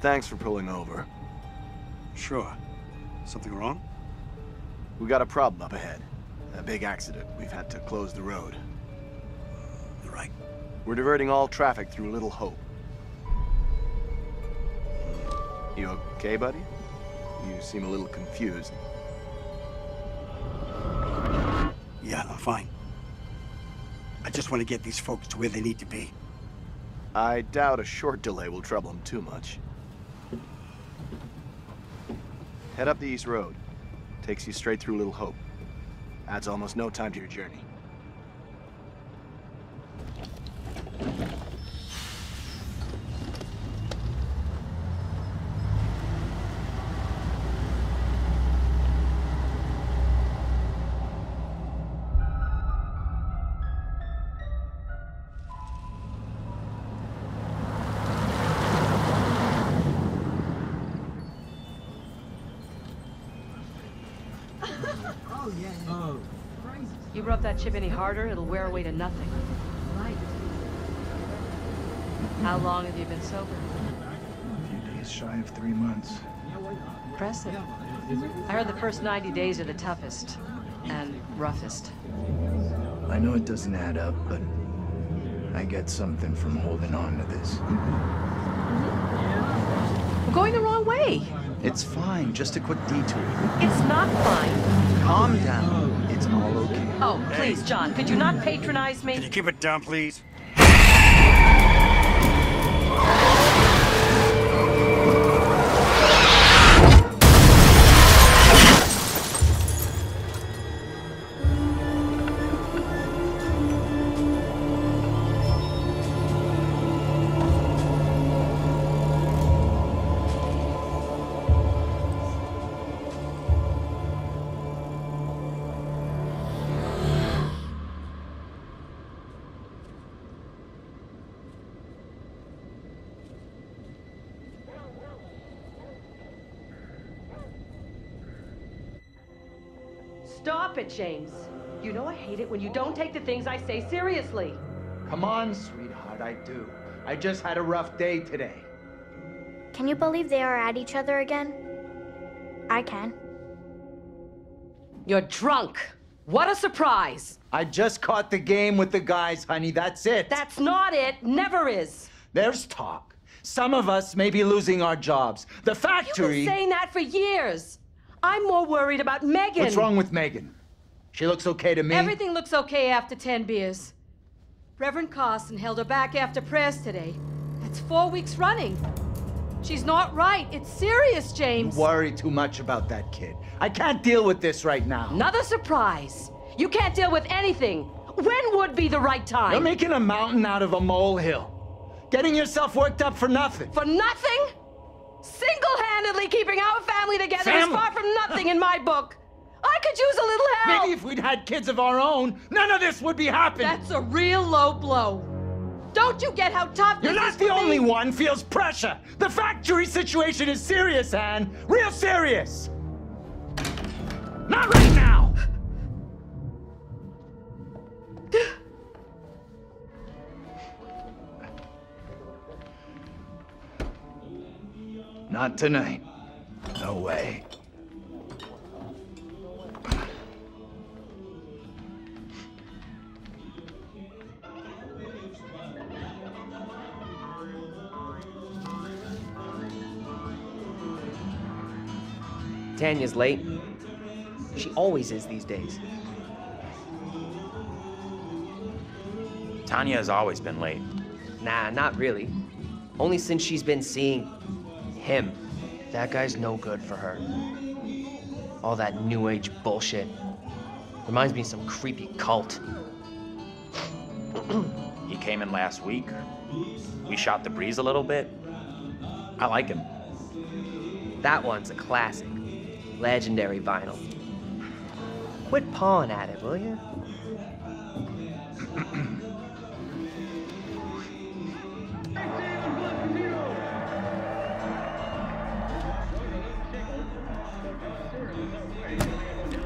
Thanks for pulling over. Sure. Something wrong? We got a problem up ahead. A big accident. We've had to close the road. You're right. We're diverting all traffic through Little Hope. You okay, buddy? You seem a little confused. Yeah, I'm fine. I just want to get these folks to where they need to be. I doubt a short delay will trouble them too much. Head up the East Road. Takes you straight through Little Hope. Adds almost no time to your journey. Chip any harder, it'll wear away to nothing. How long have you been sober? A few days shy of 3 months. Impressive. I heard the first 90 days are the toughest and roughest. I know it doesn't add up, but I get something from holding on to this. We're going the wrong way. It's fine, just a quick detour. It's not fine. Calm down. It's all okay. Oh, please, John, could you not patronize me? Can you keep it down, please? Stop it, James. You know I hate it when you don't take the things I say seriously. Come on, sweetheart, I do. I just had a rough day today. Can you believe they are at each other again? I can. You're drunk. What a surprise. I just caught the game with the guys, honey. That's it. That's not it. Never is. There's talk. Some of us may be losing our jobs. The factory... You've been saying that for years. I'm more worried about Megan. What's wrong with Megan? She looks okay to me. Everything looks okay after 10 beers. Reverend Carson held her back after prayers today. That's 4 weeks running. She's not right. It's serious, James. You worry too much about that kid. I can't deal with this right now. Another surprise. You can't deal with anything. When would be the right time? You're making a mountain out of a molehill. Getting yourself worked up for nothing. For nothing? Single-handedly keeping our family together Sam. Is far from nothing in my book. I could use a little help. Maybe if we'd had kids of our own, none of this would be happening. That's a real low blow. Don't you get how tough this is for me? You're not the only one feels pressure. The factory situation is serious, Anne. Real serious. Not right now. Not tonight. No way. Tanya's late. She always is these days. Tanya has always been late. Nah, not really. Only since she's been seeing... him. That guy's no good for her. All that new age bullshit. Reminds me of some creepy cult. He came in last week. We shot the breeze a little bit. I like him. That one's a classic. Legendary vinyl. Quit pawing at it, will you?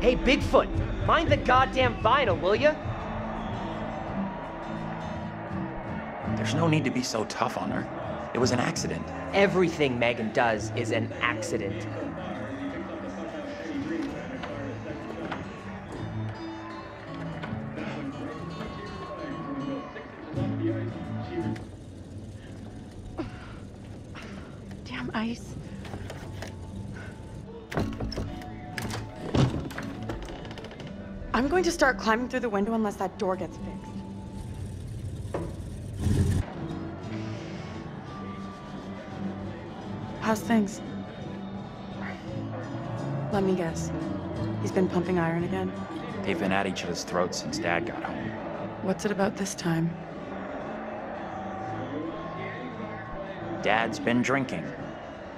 Hey, Bigfoot, mind the goddamn vinyl, will ya? There's no need to be so tough on her. It was an accident. Everything Megan does is an accident. Damn ice. I'm going to start climbing through the window unless that door gets fixed. How's things? Let me guess. He's been pumping iron again? They've been at each other's throats since Dad got home. What's it about this time? Dad's been drinking.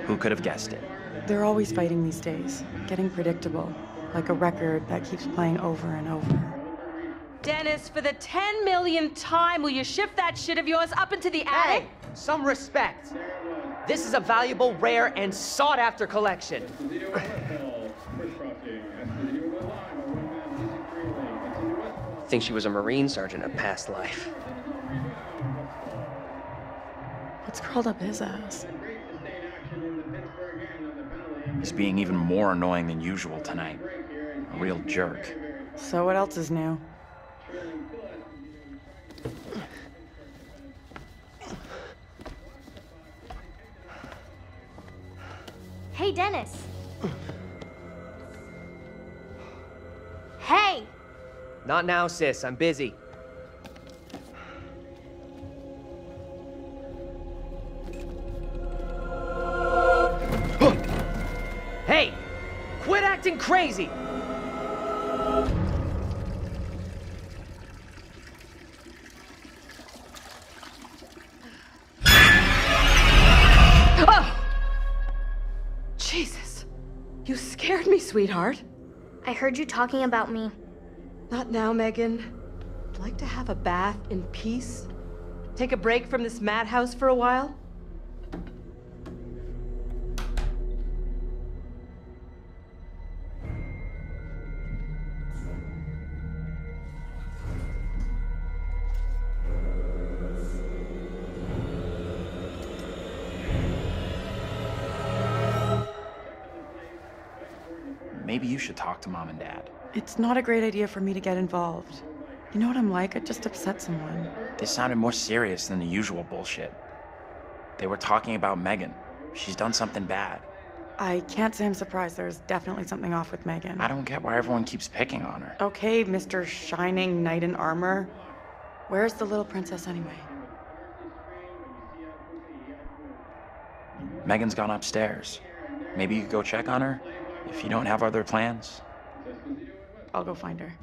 Who could have guessed it? They're always fighting these days, getting predictable, like a record that keeps playing over and over. Dennis, for the 10 millionth time, will you shift that shit of yours up into the attic? Hey, some respect. This is a valuable, rare, and sought-after collection. I think she was a Marine sergeant in a past life. What's curled up his ass? He's being even more annoying than usual tonight. A real jerk. So what else is new? Hey, Dennis. Hey! Not now, sis. I'm busy. Hey! Quit acting crazy! Sweetheart? I heard you talking about me. Not now, Megan. I'd like to have a bath in peace. Take a break from this madhouse for a while. Maybe you should talk to Mom and Dad. It's not a great idea for me to get involved. You know what I'm like? I just upset someone. This sounded more serious than the usual bullshit. They were talking about Megan. She's done something bad. I can't say I'm surprised. There's definitely something off with Megan. I don't get why everyone keeps picking on her. Okay, Mr. Shining Knight in Armor. Where's the little princess anyway? Megan's gone upstairs. Maybe you could go check on her? If you don't have other plans, I'll go find her.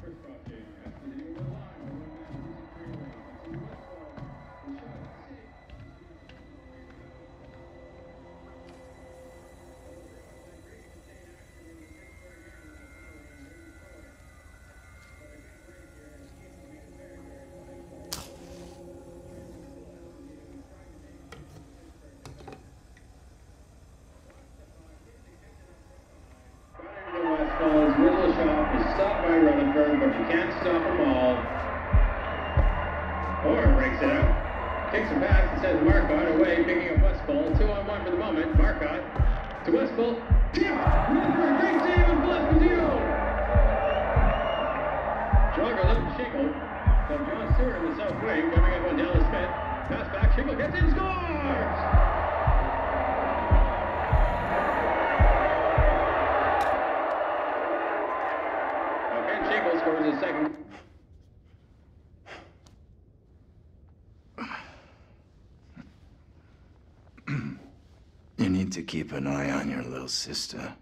Keep an eye on your little sister.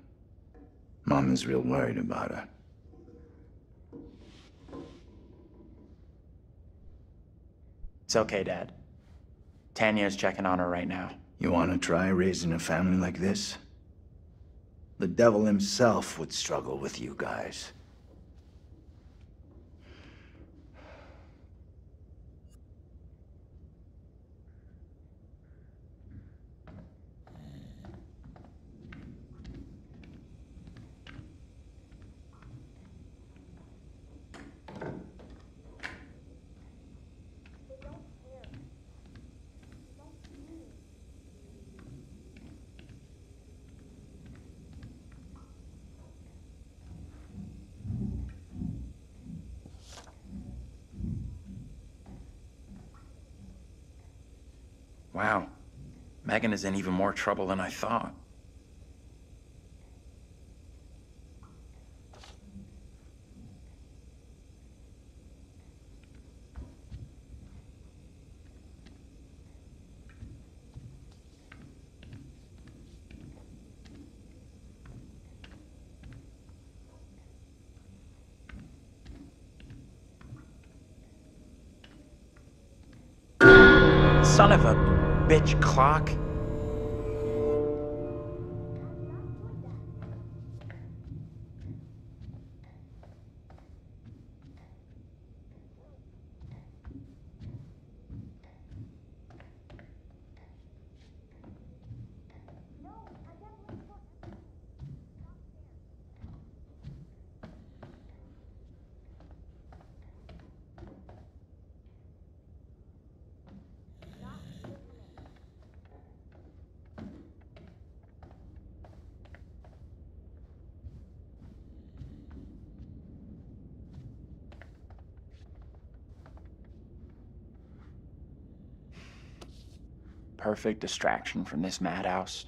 Mom is real worried about her. It's okay, Dad. Tanya's checking on her right now. You want to try raising a family like this? The devil himself would struggle with you guys. Wow. Megan is in even more trouble than I thought. Son of a bitch clock. Perfect distraction from this madhouse.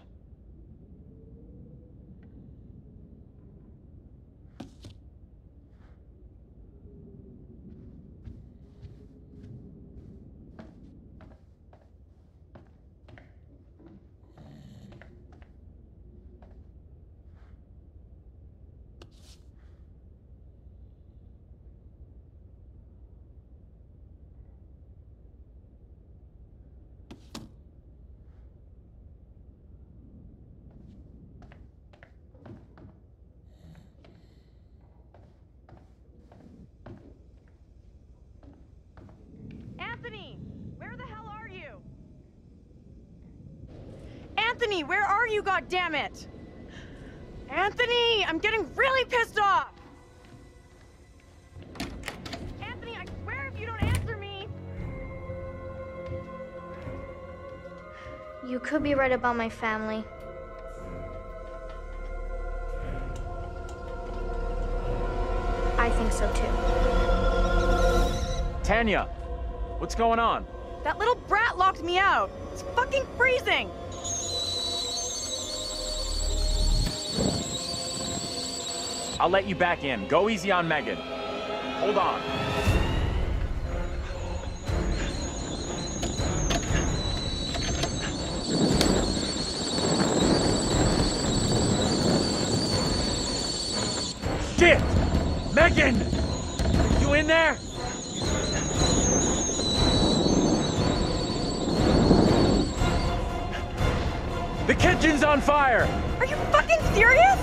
Anthony, where are you, goddammit? Anthony, I'm getting really pissed off! Anthony, I swear if you don't answer me... You could be right about my family. I think so too. Tanya, what's going on? That little brat locked me out. It's fucking freezing! I'll let you back in. Go easy on Megan. Hold on. Shit! Megan! You in there? The kitchen's on fire! Are you fucking serious?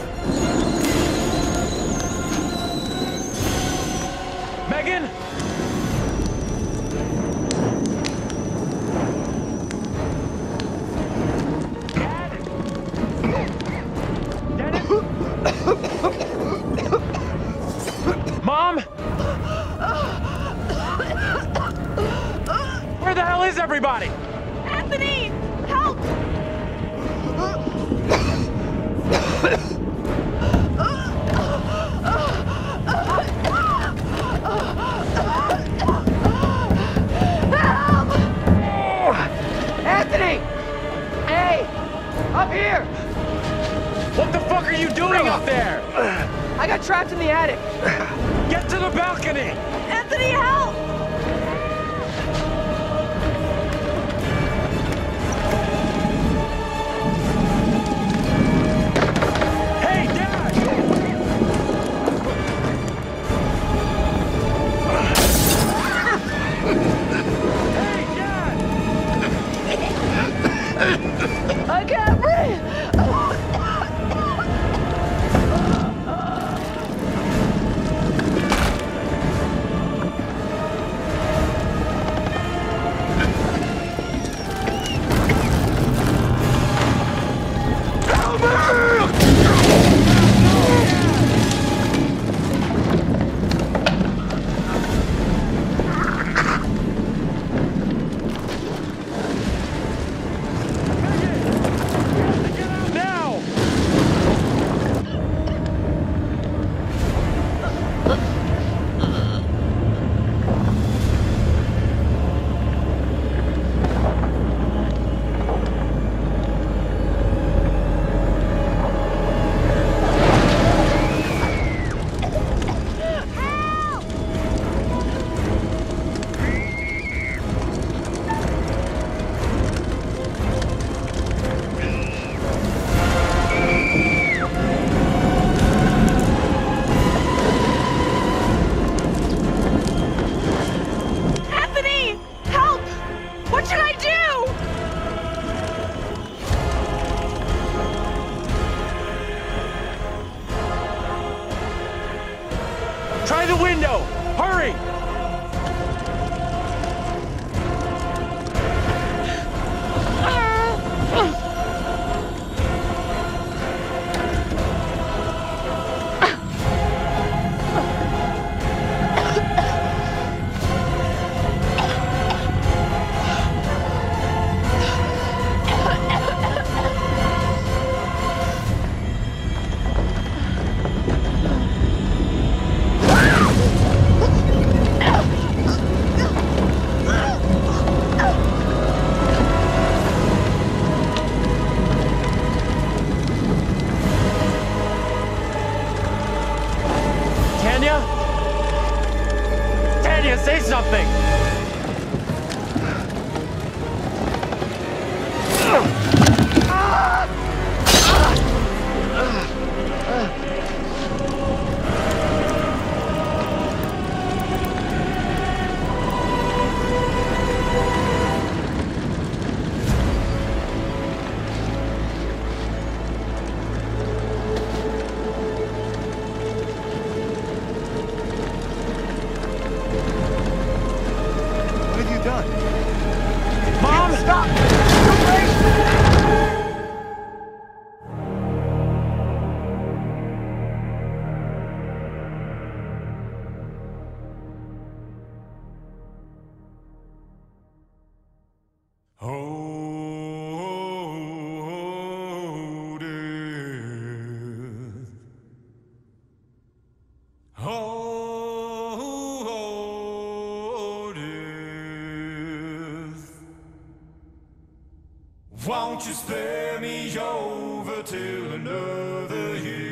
Megan! Mom? Where the hell is everybody? Anthony! Help! Up here! What the fuck are you doing up there? I got trapped in the attic. Get to the balcony! Anthony, help! Won't you spare me over till another year?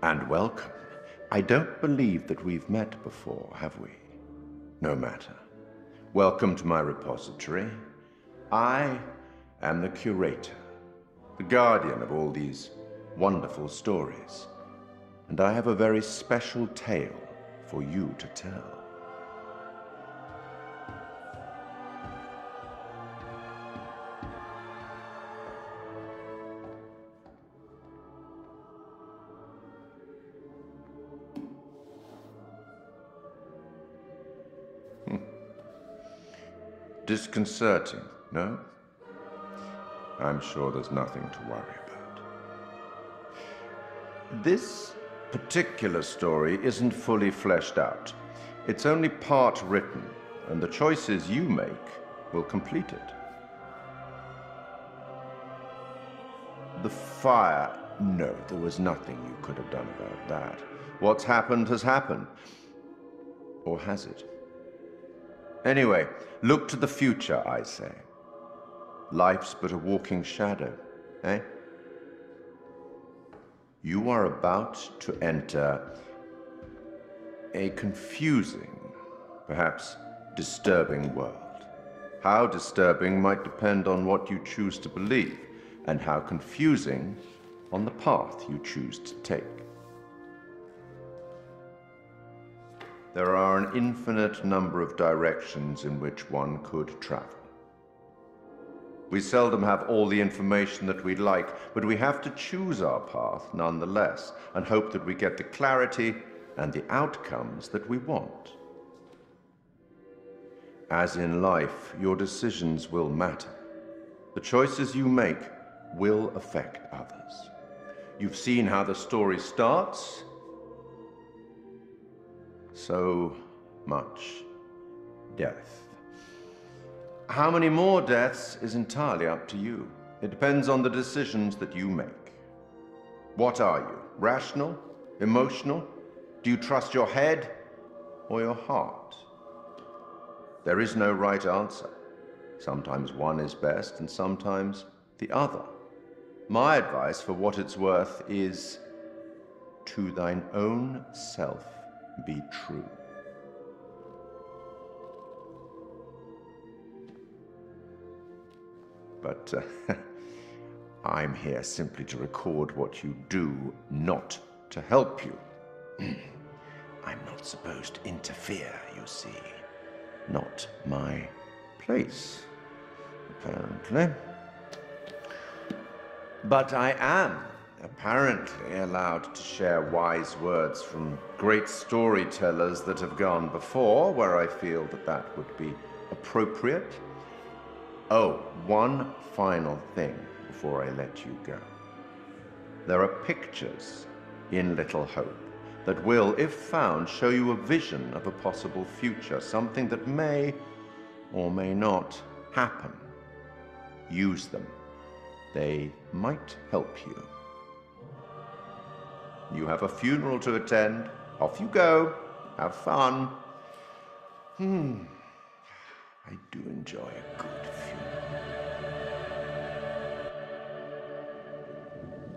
And welcome. I don't believe that we've met before, have we? No matter. Welcome to my repository. I am the curator, the guardian of all these wonderful stories, and I have a very special tale for you to tell. Disconcerting, no? I'm sure there's nothing to worry about. This particular story isn't fully fleshed out. It's only part written, and the choices you make will complete it. The fire, no, there was nothing you could have done about that. What's happened has happened. Or has it? Anyway, look to the future, I say. Life's but a walking shadow, eh? You are about to enter a confusing, perhaps disturbing world. How disturbing might depend on what you choose to believe, and how confusing on the path you choose to take. There are an infinite number of directions in which one could travel. We seldom have all the information that we'd like, but we have to choose our path nonetheless, and hope that we get the clarity and the outcomes that we want. As in life, your decisions will matter. The choices you make will affect others. You've seen how the story starts. So much death. How many more deaths is entirely up to you. It depends on the decisions that you make. What are you? Rational? Emotional? Do you trust your head or your heart? There is no right answer. Sometimes one is best and sometimes the other. My advice, for what it's worth, is to thine own self. Be true. But I'm here simply to record what you do, not to help you. I'm not supposed to interfere, you see. Not my place, apparently. But I am apparently allowed to share wise words from great storytellers that have gone before, where I feel that that would be appropriate. Oh, one final thing before I let you go. There are pictures in Little Hope that will, if found, show you a vision of a possible future, something that may or may not happen. Use them. They might help you. You have a funeral to attend. Off you go. Have fun. I do enjoy a good funeral.